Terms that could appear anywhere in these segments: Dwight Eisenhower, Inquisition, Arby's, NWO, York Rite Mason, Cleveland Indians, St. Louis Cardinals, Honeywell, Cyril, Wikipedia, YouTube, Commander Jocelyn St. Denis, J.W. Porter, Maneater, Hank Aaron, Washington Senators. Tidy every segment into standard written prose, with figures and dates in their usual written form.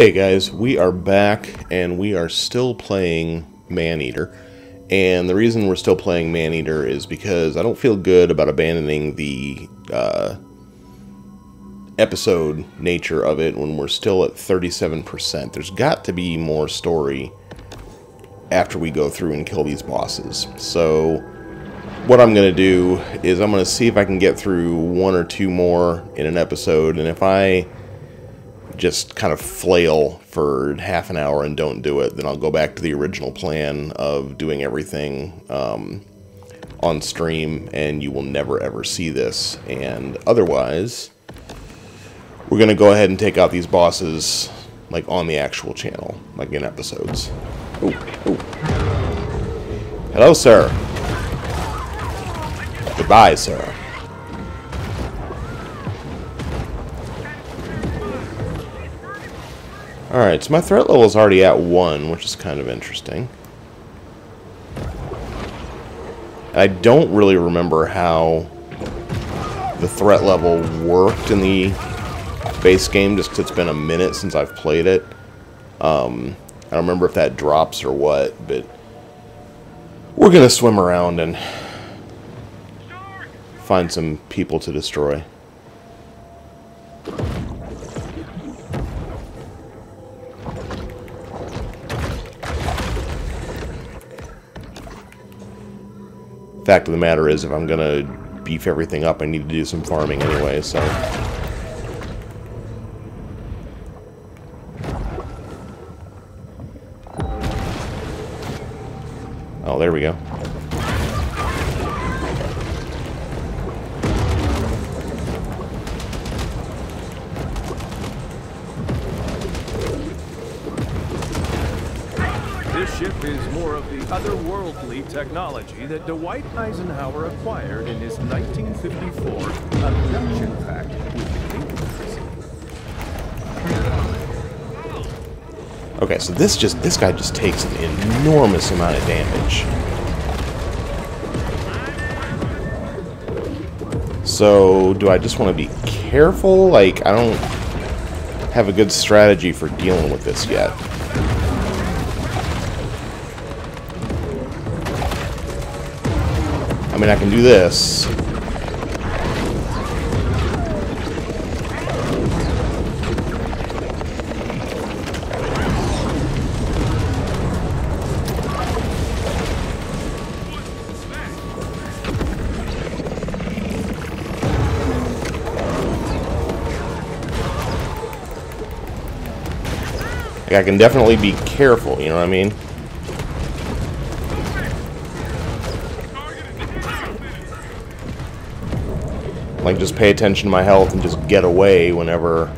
Hey guys, we are back and we are still playing Maneater. And the reason we're still playing Maneater is because I don't feel good about abandoning the episode nature of it when we're still at 37%. There's got to be more story after we go through and kill these bosses. So what I'm going to do is I'm going to see if I can get through one or two more in an episode, and if I just kind of flail for half an hour and don't do it, then I'll go back to the original plan of doing everything on stream, and you will never ever see this. And otherwise, we're going to go ahead and take out these bosses like on the actual channel, like in episodes. Ooh, ooh. Hello, sir. Goodbye, sir. Alright, so my threat level is already at 1, which is kind of interesting. I don't really remember how the threat level worked in the base game, just because it's been a minute since I've played it. I don't remember if that drops or what, but we're going to swim around and find some people to destroy. Fact of the matter is, if I'm gonna beef everything up, I need to do some farming anyway, so. Oh, there we go. Technology that Dwight Eisenhower acquired in his 1954 abduction pact with the Inquisition. Okay, so this guy just takes an enormous amount of damage. So do I just want to be careful? Like, I don't have a good strategy for dealing with this yet. I mean, I can do this. Like, I can definitely be careful, you know what I mean? Like, just pay attention to my health and just get away whenever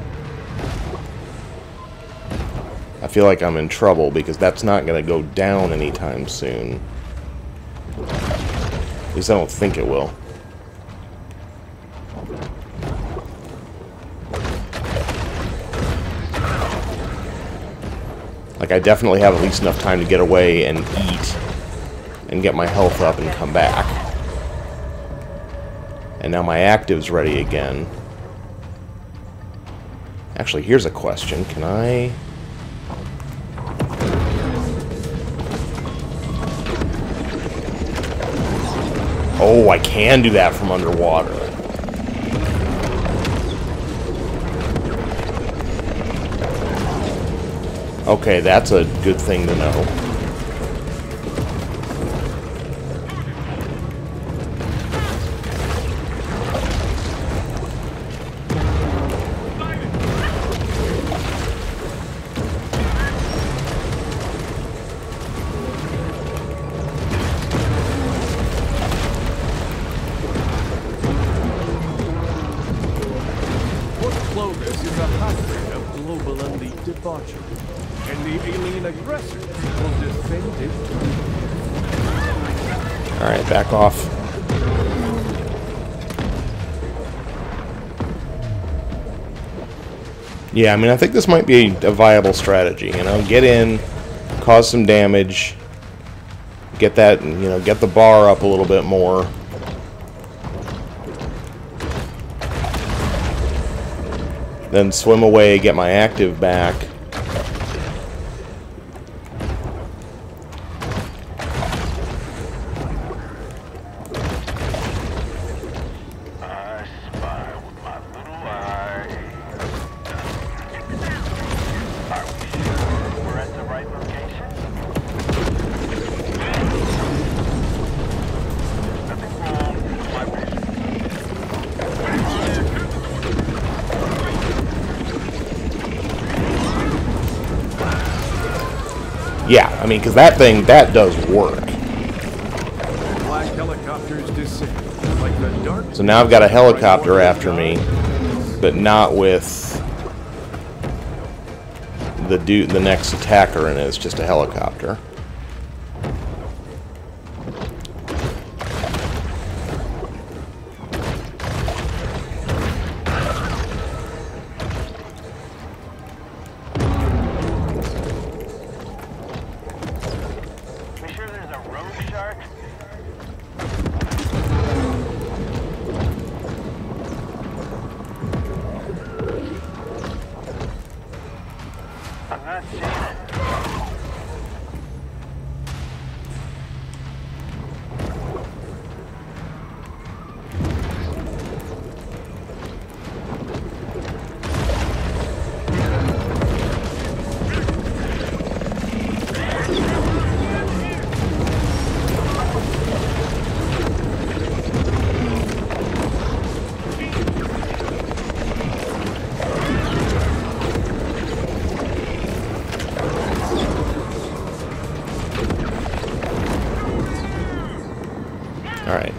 I feel like I'm in trouble, because that's not going to go down anytime soon. At least I don't think it will. Like, I definitely have at least enough time to get away and eat and get my health up and come back. And now my active's ready again. Actually, here's a question. Can I... Oh, I can do that from underwater. Okay, that's a good thing to know. Alright, back off. Yeah, I mean, I think this might be a viable strategy, you know? Get in, cause some damage, get that, you know, get the bar up a little bit more. Then swim away, get my active back, Yeah, I mean, because that thing, that does work. Black helicopters descend like the dark. So now I've got a helicopter after me, but not with the dude, the next attacker, and it's just a helicopter.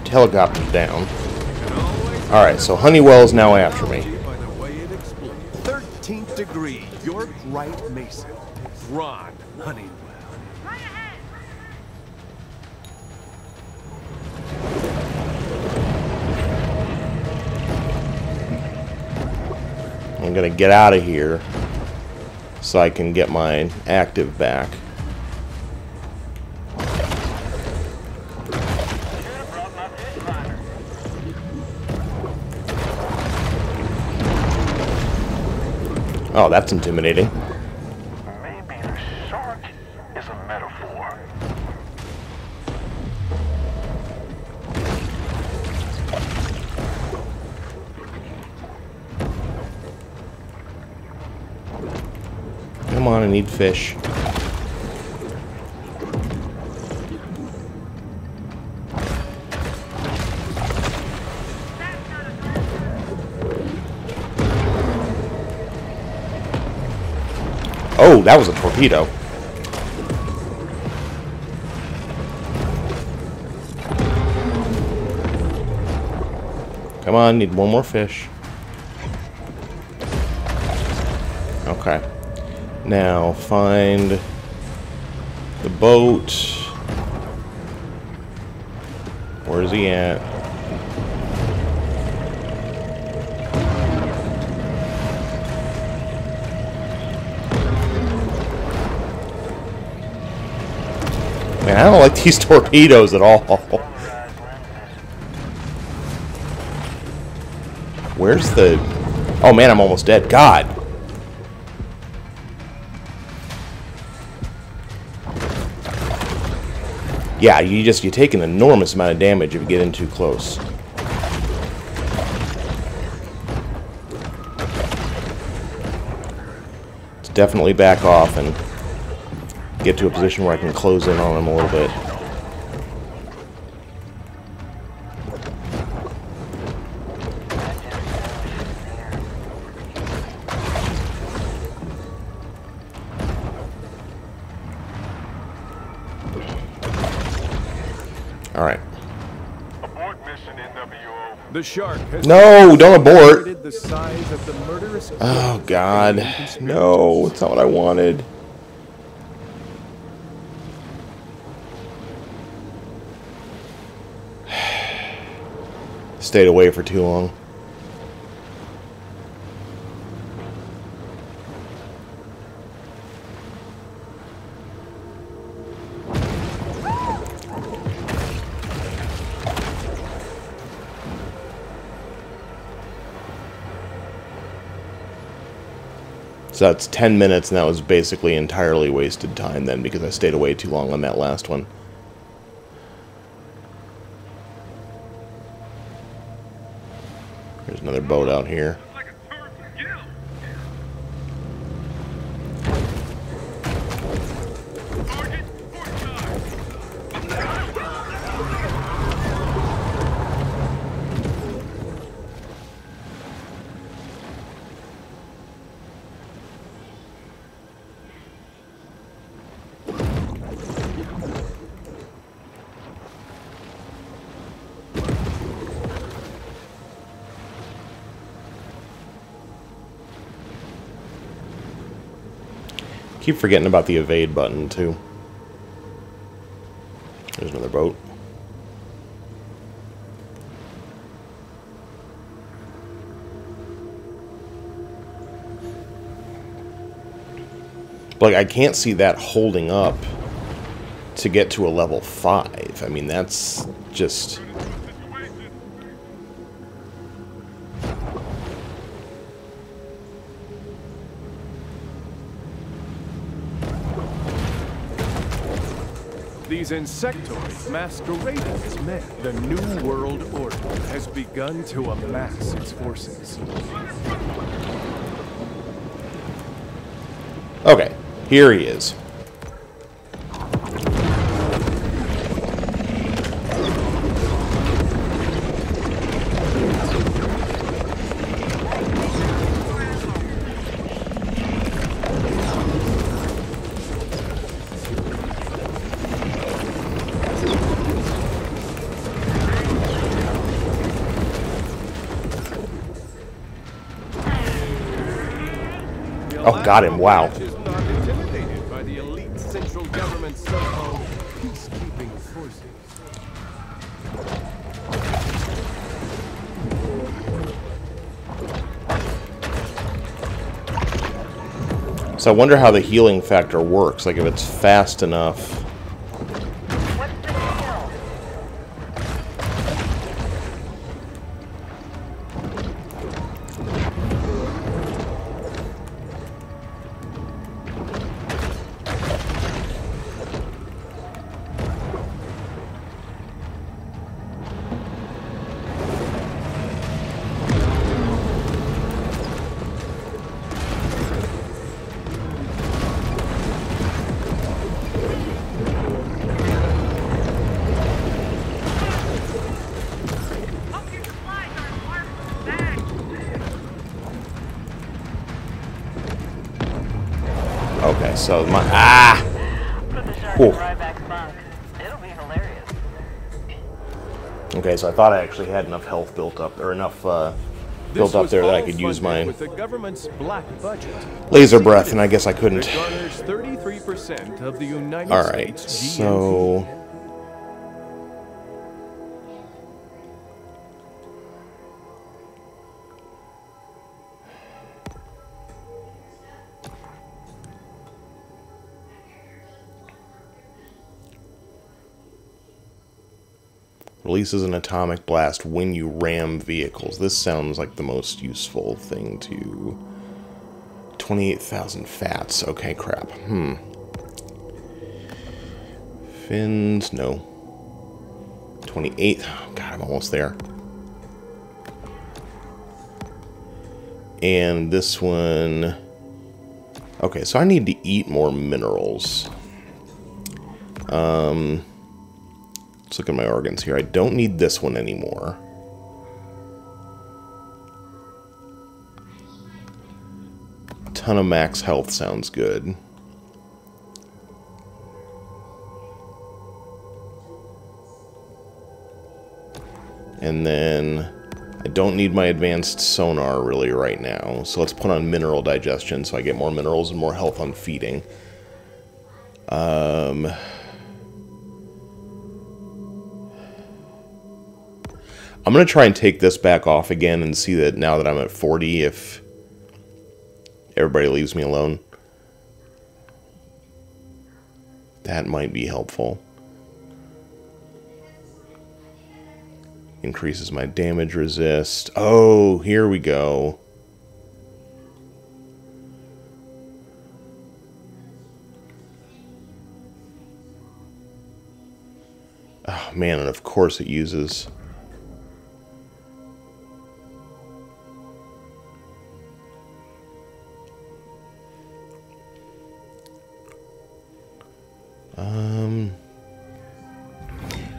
Helicopter's down. Alright, so Honeywell is now after me. 13th degree, York Rite Mason. Ron Honeywell. Right ahead. I'm gonna get out of here so I can get my active back. Oh, that's intimidating. Maybe the shark is a metaphor. Come on, I need fish. Oh, that was a torpedo. Come on, need one more fish. Okay. Now, find the boat. Where is he at? Man, I don't like these torpedoes at all. Where's the... Oh man, I'm almost dead. God! Yeah, you take an enormous amount of damage if you get in too close. Let's definitely back off and get to a position where I can close in on him a little bit. All right. Abort mission NWO. The shark has no, don't abort. The size of the murderous. Oh God, no! It's not what I wanted. Stayed away for too long. So that's 10 minutes, and that was basically entirely wasted time then because I stayed away too long on that last one. There's another boat out here. Keep forgetting about the evade button, too. There's another boat. Like, I can't see that holding up to get to a level 5. I mean, that's just... These insectoids masquerade as men. The New World Order has begun to amass its forces. Okay. Here he is. Oh, got him. Wow. So I wonder how the healing factor works, like if it's fast enough. Okay, so my it'll be hilarious. Okay, so I thought I actually had enough health built up, or enough built up there that I could use my laser breath, and I guess I couldn't. All right, so. Releases an atomic blast when you ram vehicles. This sounds like the most useful thing to... 28,000 fats. Okay, crap. Fins, no. 28. Oh, God, I'm almost there. And this one... Okay, so I need to eat more minerals. Let's look at my organs here. I don't need this one anymore. A ton of max health sounds good. And then I don't need my advanced sonar really right now. So let's put on mineral digestion so I get more minerals and more health on feeding. I'm going to try and take this back off again and see that now that I'm at 40 if everybody leaves me alone. That might be helpful. Increases my damage resist. Oh, here we go. Oh, man, and of course it uses...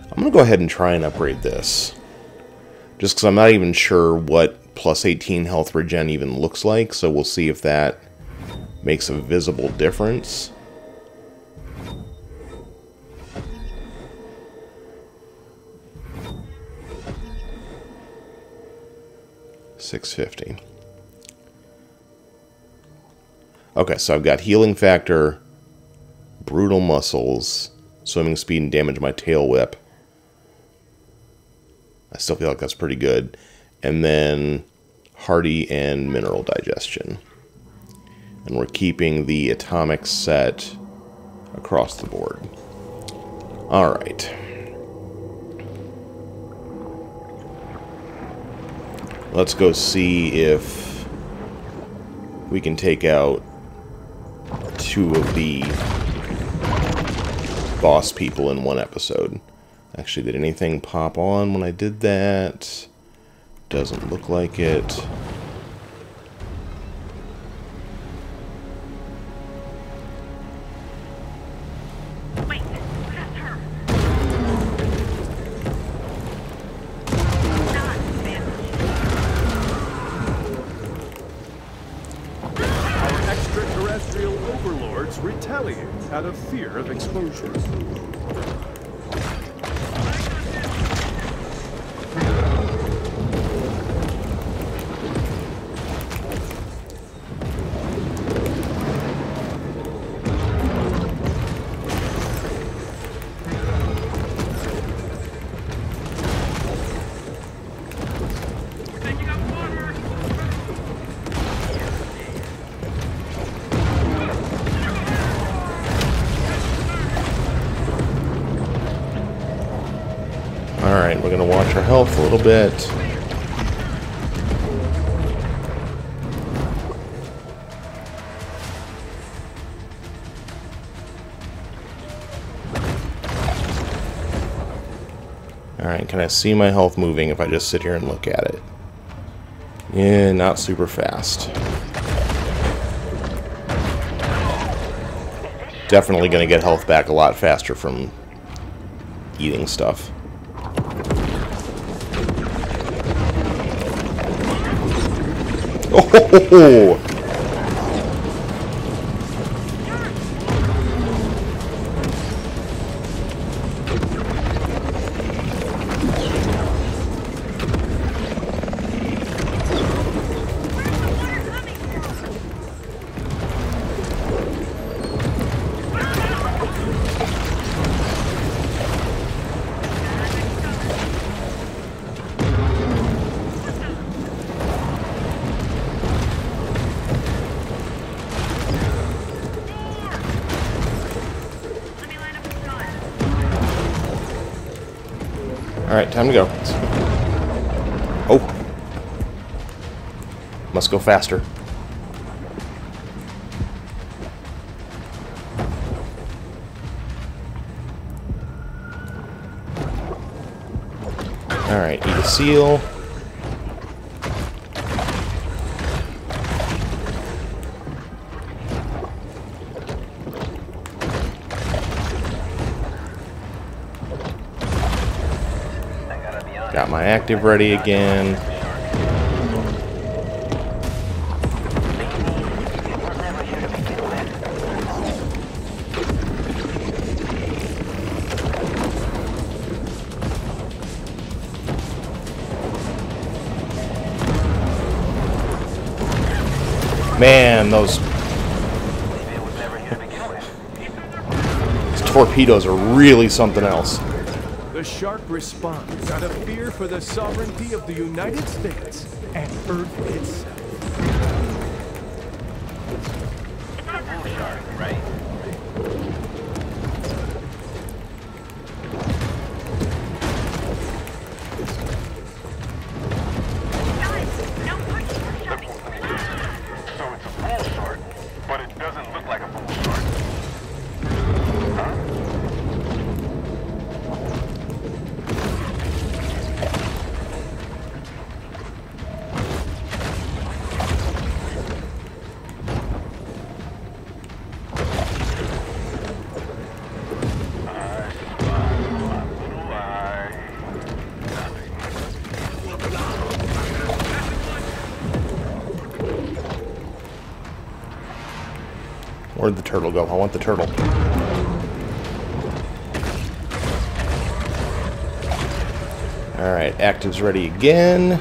I'm going to go ahead and try and upgrade this. Just because I'm not even sure what plus 18 health regen even looks like, so we'll see if that makes a visible difference. $650. Okay, so I've got healing factor, brutal muscles, swimming speed, and damage my tail whip. I still feel like that's pretty good. And then hardy and mineral digestion. And we're keeping the atomic set across the board. Alright. Let's go see if we can take out two of the boss people in one episode. Actually, did anything pop on when I did that? Doesn't look like it. Out of fear of exposure. We're going to watch our health a little bit. Alright, can I see my health moving if I just sit here and look at it? Yeah, not super fast. Definitely going to get health back a lot faster from eating stuff. Oh! Alright, time to go. Oh! Must go faster. Alright, eat a seal. Got my active ready again. Man, those torpedoes are really something else. The shark responds out of fear for the sovereignty of the United States and Earth itself. It's not a shark, right? So it's a bull shark, but it doesn't look like a bull shark. Huh? Where'd the turtle go? I want the turtle. Alright, active's ready again.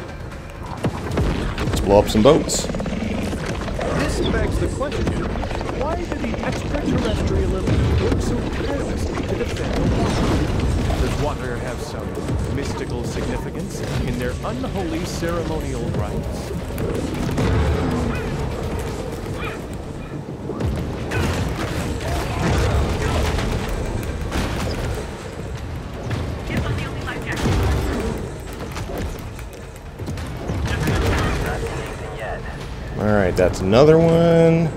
Let's blow up some boats. This begs the question, why do the extraterrestrialists work so tirelessly to defend the water? Does water have some mystical significance in their unholy ceremonial rites? Alright, that's another one.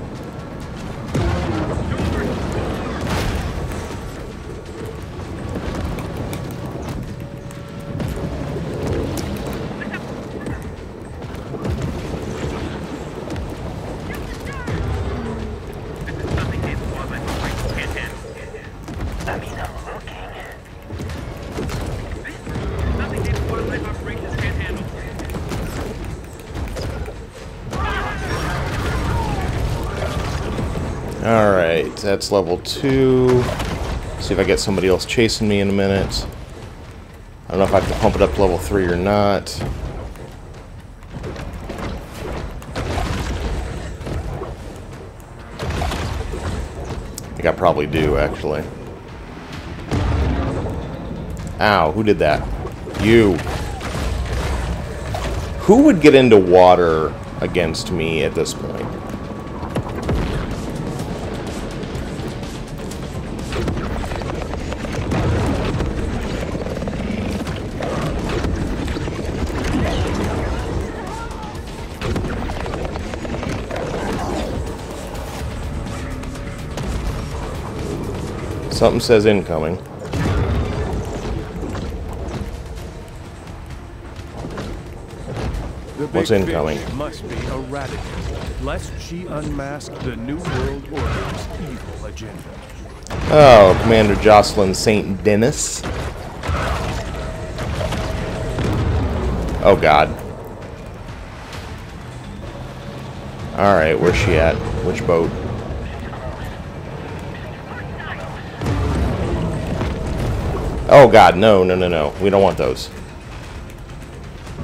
That's level 2. See if I get somebody else chasing me in a minute. I don't know if I have to pump it up to level 3 or not. I think I probably do, actually. Ow, who did that? You. Who would get into water against me at this point? Something says incoming. What's incoming? Must be eradicated, lest she unmask the New World Order's evil agenda. Oh, Commander Jocelyn St. Denis. Oh, God. Alright, where's she at? Which boat? Oh God, no, no, no, no. We don't want those.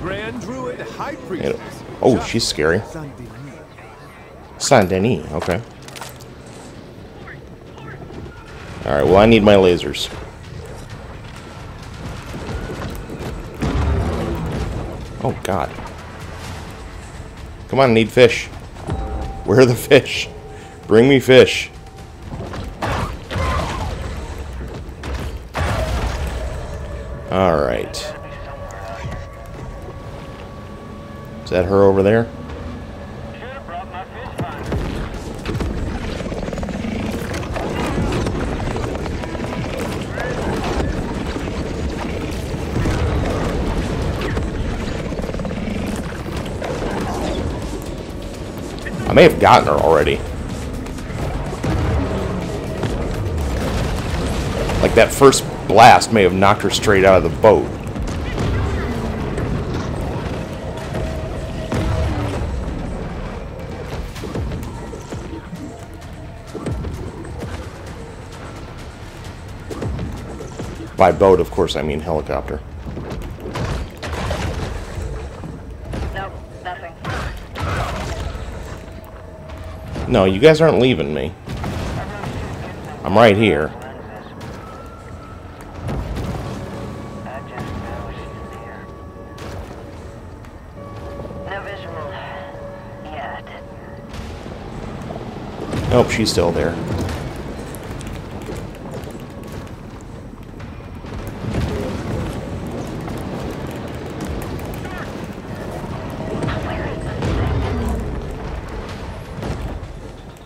Grand Druid High Priestess. Oh, she's scary. Saint Denis, okay. Alright, well I need my lasers. Oh God. Come on, I need fish. Where are the fish? Bring me fish. Alright. Is that her over there? I may have gotten her already. Like that first blast may have knocked her straight out of the boat. By boat, of course, I mean helicopter. Nope, nothing. No, you guys aren't leaving me. I'm right here. Nope, she's still there.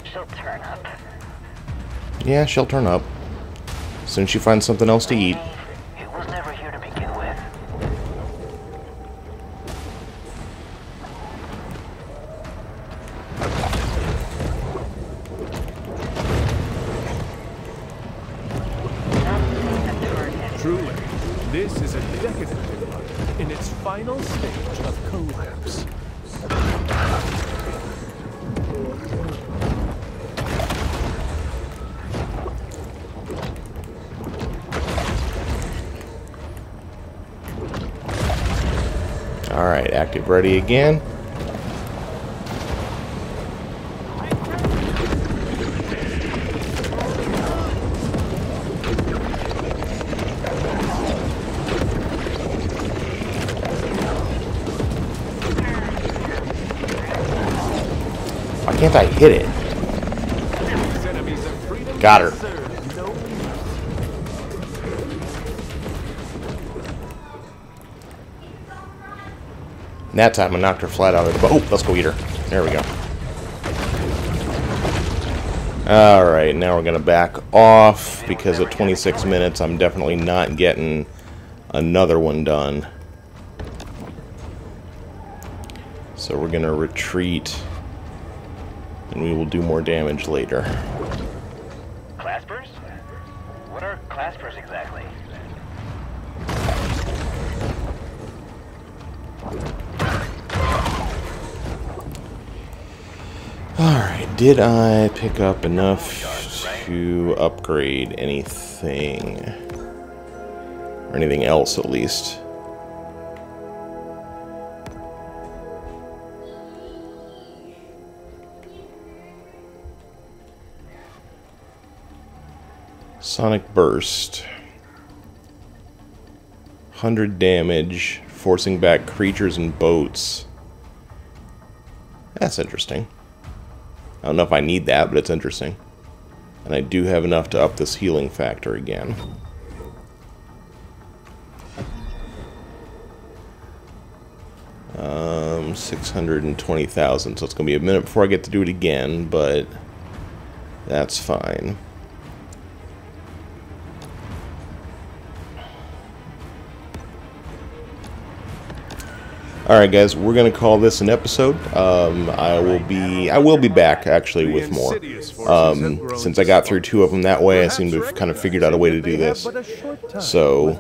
She'll turn up. Yeah, she'll turn up. As soon as she finds something else to eat. It was never here to begin with. This is a decadent one in its final stage of collapse. All right, active ready again. can't I hit it? Got her. And that time I knocked her flat out of the boat. Oh, let's go eat her. There we go. Alright, now we're going to back off because at 26 minutes I'm definitely not getting another one done. So we're going to retreat and we will do more damage later. Claspers? What are claspers exactly? Alright, did I pick up enough to upgrade anything? Or anything else at least? Sonic Burst. 100 damage, forcing back creatures and boats. That's interesting. I don't know if I need that, but it's interesting. And I do have enough to up this healing factor again. $620,000, so it's going to be a minute before I get to do it again, but that's fine. Alright guys, we're going to call this an episode. I will be back actually with more. Since I got through two of them that way, I seem to have kind of figured out a way to do this. So,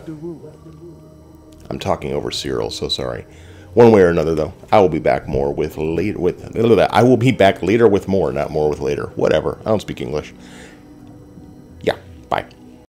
I'm talking over Cyril, so sorry. One way or another though, I will be back more with later with I will be back later with more, not more with later. Whatever. I don't speak English. Yeah.